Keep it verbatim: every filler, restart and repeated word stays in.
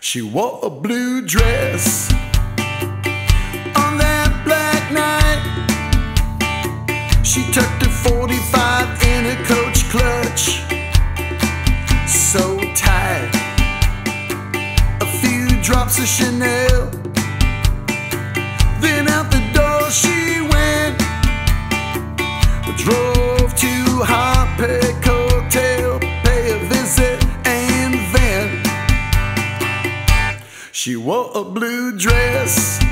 She wore a blue dress on that black night. She tucked a forty-five in a coach clutch so tight. A few drops of Chanel, then out the door she went. Drove to Harpeth Hotel, pay a visit and vent. She wore a blue dress.